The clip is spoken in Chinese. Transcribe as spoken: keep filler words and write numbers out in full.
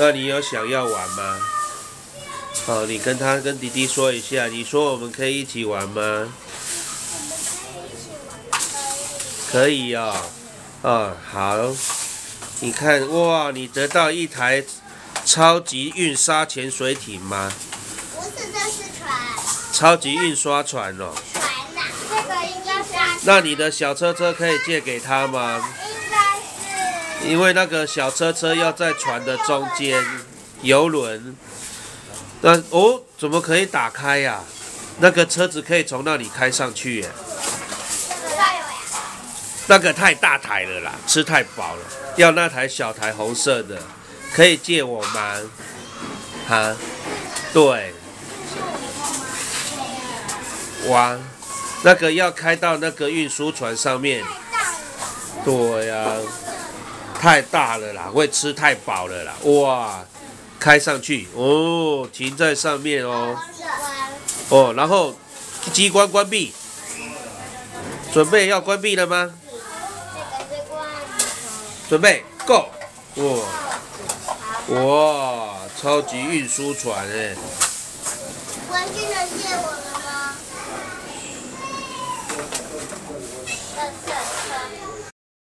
那你有想要玩吗？哦，你跟他跟弟弟说一下，你说我们可以一起玩吗？可以哦，哦，好，你看哇，你得到一台超级运沙潜水艇吗？不是，这是船。超级运刷船哦。船呐，这个应该是。那你的小车车可以借给他吗？ 因为那个小车车要在船的中间，游轮，那哦，怎么可以打开呀、啊？那个车子可以从那里开上去耶。那个太大台了啦，吃太饱了，要那台小台红色的，可以借我吗？啊，对，哇，那个要开到那个运输船上面，对呀、啊。 太大了啦，会吃太饱了啦！哇，开上去哦，停在上面哦，哦，然后机关关闭，准备要关闭了吗？准备 ，Go！ 哇，哇，超级运输船哎！玩具能借我们吗？